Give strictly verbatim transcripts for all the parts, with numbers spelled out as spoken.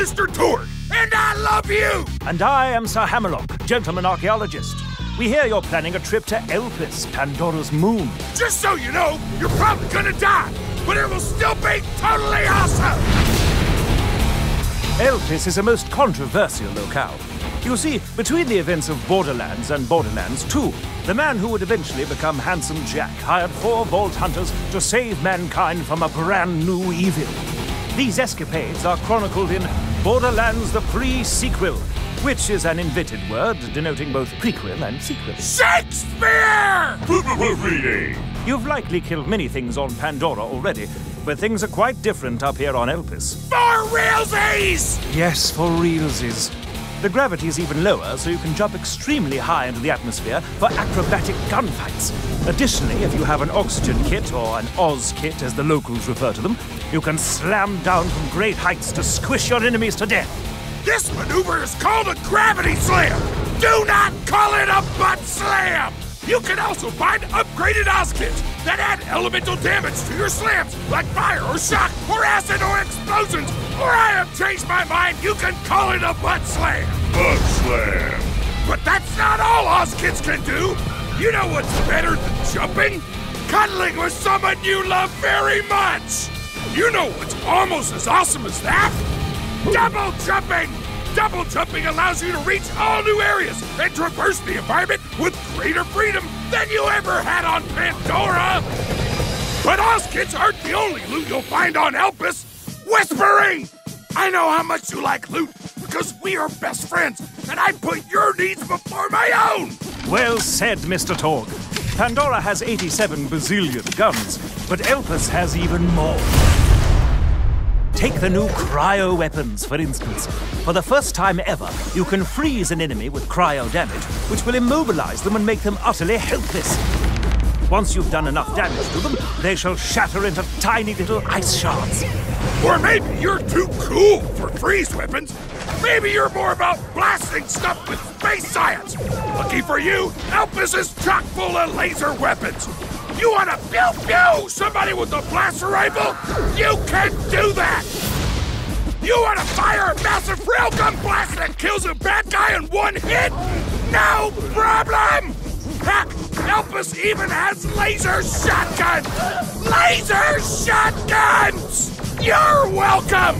Mister Torgue, and I love you! And I am Sir Hammerlock, gentleman archaeologist. We hear you're planning a trip to Elpis, Pandora's moon. Just so you know, you're probably gonna die, but it will still be totally awesome! Elpis is a most controversial locale. You see, between the events of Borderlands and Borderlands two, the man who would eventually become Handsome Jack hired four Vault Hunters to save mankind from a brand new evil. These escapades are chronicled in Borderlands: The Pre-Sequel, which is an invented word denoting both prequel and sequel. Shakespeare! Reading! You've likely killed many things on Pandora already, but things are quite different up here on Elpis. For realsies! Yes, for realsies. The gravity is even lower, so you can jump extremely high into the atmosphere for acrobatic gunfights. Additionally, if you have an oxygen kit, or an Oz kit as the locals refer to them, you can slam down from great heights to squish your enemies to death. This maneuver is called a gravity slam! Do not call it a butt slam! You can also find upgraded Oz kits that add elemental damage to your slams, like fire or shock or acid or explosions. Or I have changed my mind, you can call it a butt slam! Butt slam! But that's not all Oz kids can do! You know what's better than jumping? Cuddling with someone you love very much! You know what's almost as awesome as that? Double jumping! Double jumping allows you to reach all new areas and traverse the environment with greater freedom than you ever had on Pandora! But Oz kids aren't the only loot you'll find on Elpis! Whispering! I know how much you like loot, because we are best friends, and I put your needs before my own! Well said, Mister Torgue. Pandora has eighty-seven bazillion guns, but Elpis has even more. Take the new cryo weapons, for instance. For the first time ever, you can freeze an enemy with cryo damage, which will immobilize them and make them utterly helpless. Once you've done enough damage to them, they shall shatter into tiny little ice shards. Or maybe you're too cool for freeze weapons. Maybe you're more about blasting stuff with space science. Lucky for you, Elpis is chock full of laser weapons. You want to pew-pew somebody with a blaster rifle? You can do that! You want to fire a massive railgun blast that kills a bad guy in one hit? No problem! Heck, Elpis even has laser shotguns! Laser shotguns! You're welcome!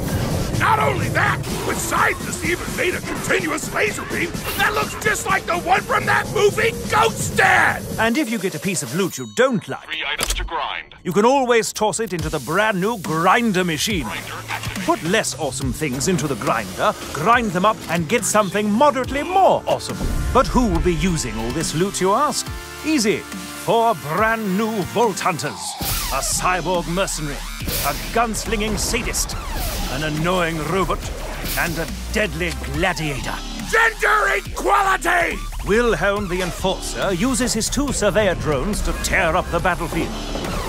Not only that, but scientists even made a continuous laser beam that looks just like the one from that movie, Ghost Dad! And if you get a piece of loot you don't like, three items to grind. You can always toss it into the brand new grinder machine. Grinder Put less awesome things into the grinder, grind them up, and get something moderately more awesome. But who will be using all this loot, you ask? Easy. Four brand new Vault Hunters. A cyborg mercenary. A gunslinging sadist. An annoying robot. And a deadly gladiator. Gender equality! Wilhelm the Enforcer uses his two Surveyor Drones to tear up the battlefield.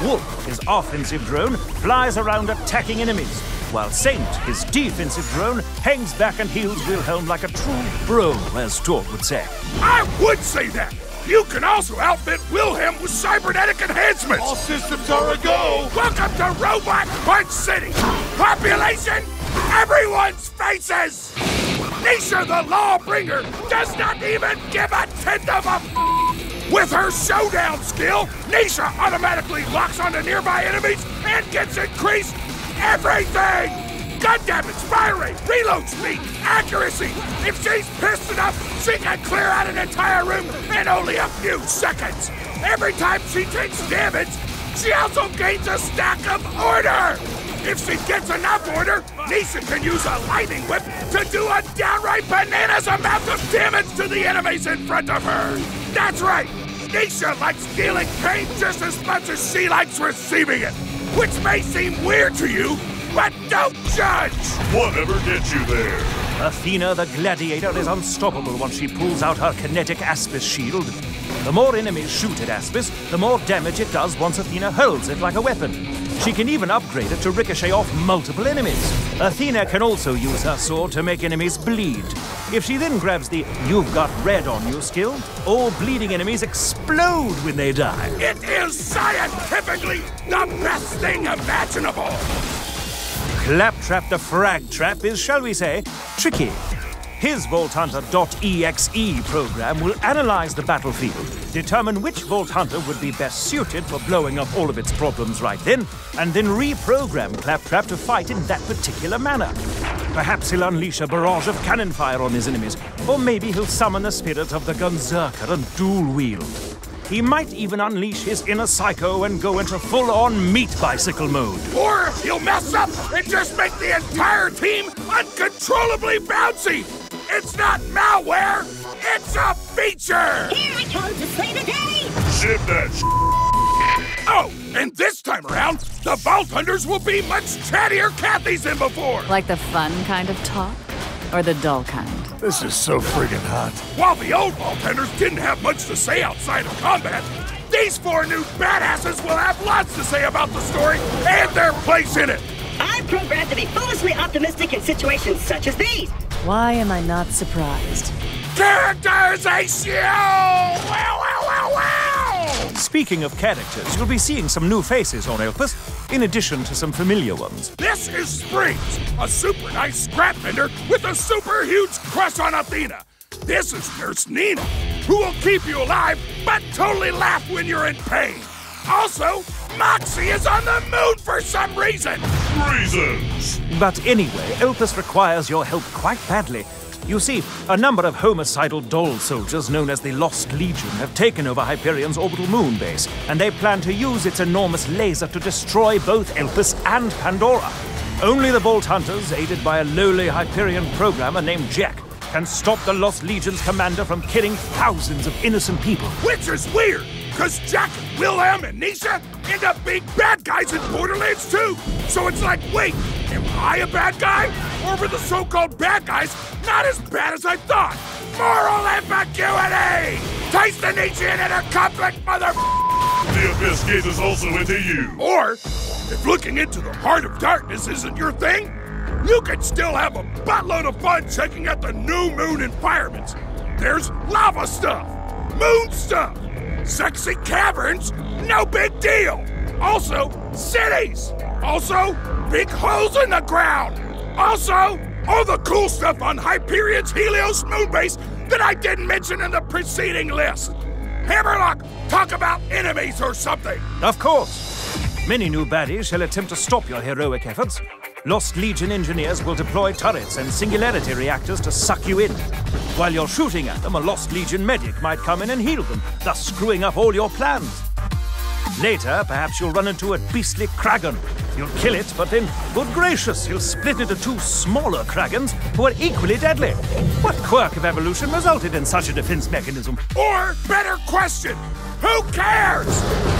Wolf, his offensive drone, flies around attacking enemies, while Saint, his defensive drone, hangs back and heals Wilhelm like a true bro, as Torgue would say. I would say that! You can also outfit Wilhelm with cybernetic enhancements! All systems are a go! Welcome to Robot Punch City! Population, everyone's faces! Nisha the Lawbringer does not even give a tenth of a f***! With her showdown skill, Nisha automatically locks onto nearby enemies and gets increased everything! Gun damage, fire rate, reload speed, accuracy! If she's pissed enough, she can clear out an entire room in only a few seconds! Every time she takes damage, she also gains a stack of order! If she gets enough order, Nisha can use a lightning whip to do a downright bananas amount of damage to the enemies in front of her! That's right! Nisha likes dealing pain just as much as she likes receiving it! Which may seem weird to you, but don't judge! Whatever gets you there? Athena the Gladiator is unstoppable once she pulls out her kinetic Aspis shield. The more enemies shoot at Aspis, the more damage it does once Athena holds it like a weapon. She can even upgrade it to ricochet off multiple enemies. Athena can also use her sword to make enemies bleed. If she then grabs the "You've got red on you" skill, all bleeding enemies explode when they die. It is scientifically the best thing imaginable! Claptrap the Frag Trap is, shall we say, tricky. His Vault Hunter .exe program will analyze the battlefield, determine which Vault Hunter would be best suited for blowing up all of its problems right then, and then reprogram Claptrap to fight in that particular manner. Perhaps he'll unleash a barrage of cannon fire on his enemies, or maybe he'll summon the spirit of the Gunzerker and dual-wield. He might even unleash his inner psycho and go into full-on meat bicycle mode. Or if he'll mess up and just make the entire team uncontrollably bouncy! It's not malware, it's a feature! Here I come to save the day! Zip that s***! Oh, and this time around, the Vault Hunters will be much chattier Cathy's than before! Like the fun kind of talk? Or the dull kind? This is so friggin' hot. While the old Vault Hunters didn't have much to say outside of combat, these four new badasses will have lots to say about the story and their place in it! I'm programmed to be foolishly optimistic in situations such as these! Why am I not surprised? Characterization! Wow, wow, wow, wow! Speaking of characters, you'll be seeing some new faces on Elpis, in addition to some familiar ones. This is Springs, a super nice scrap vendor with a super huge crush on Athena. This is Nurse Nina, who will keep you alive, but totally laugh when you're in pain. Also, Moxie is on the moon for some reason! Reasons! But anyway, Elpis requires your help quite badly. You see, a number of homicidal doll soldiers known as the Lost Legion have taken over Hyperion's orbital moon base, and they plan to use its enormous laser to destroy both Elpis and Pandora. Only the Vault Hunters, aided by a lowly Hyperion programmer named Jack, can stop the Lost Legion's commander from killing thousands of innocent people. Which is weird! Because Jack, Wilhelm, and Nisha end up being bad guys in Borderlands two! So it's like, wait, am I a bad guy? Or were the so-called bad guys not as bad as I thought? Moral ambiguity! Taste the Nietzschean in a complex mother... The Abyss gazes also into you. Or, if looking into the heart of darkness isn't your thing, you could still have a buttload of fun checking out the new moon environments. There's lava stuff, moon stuff, sexy caverns, no big deal. Also, cities. Also, big holes in the ground. Also, all the cool stuff on Hyperion's Helios moonbase that I didn't mention in the preceding list. Hammerlock, talk about enemies or something. Of course. Many new baddies shall attempt to stop your heroic efforts. Lost Legion engineers will deploy turrets and singularity reactors to suck you in. While you're shooting at them, a Lost Legion medic might come in and heal them, thus screwing up all your plans. Later, perhaps you'll run into a beastly Kragon. You'll kill it, but then, good gracious, you'll split into two smaller Kragons who are equally deadly. What quirk of evolution resulted in such a defense mechanism? Or, better question, who cares?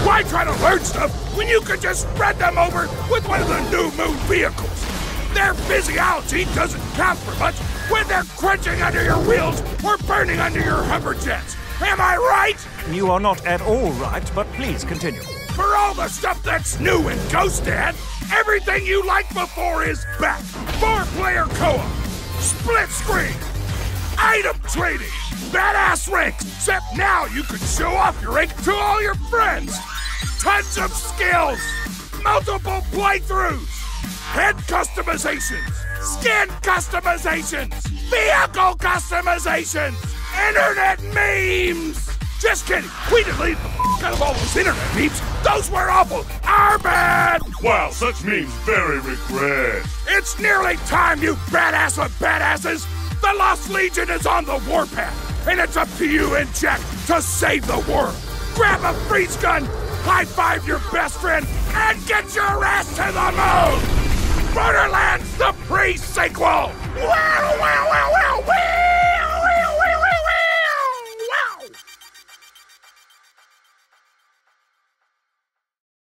Why try to learn stuff when you could just spread them over with one of the new moon vehicles? Their physiology doesn't count for much when they're crunching under your wheels or burning under your hover jets. Am I right? You are not at all right, but please continue. For all the stuff that's new in Ghost Dad, everything you liked before is back. Four-player co-op, split screen, item trading, badass ranks, except now you can show off your rank to all your friends. Tons of skills, multiple playthroughs, head customizations, skin customizations, vehicle customizations, internet memes. Just kidding, we deleted the f*** out of all those internet memes. Those were awful, our bad! Wow, such memes very regret. It's nearly time, you badass of badasses. The Lost Legion is on the warpath, and it's up to you and Jack to save the world. Grab a freeze gun, high-five your best friend, and get your ass to the moon! Borderlands: The Pre-Sequel! Wow, wow,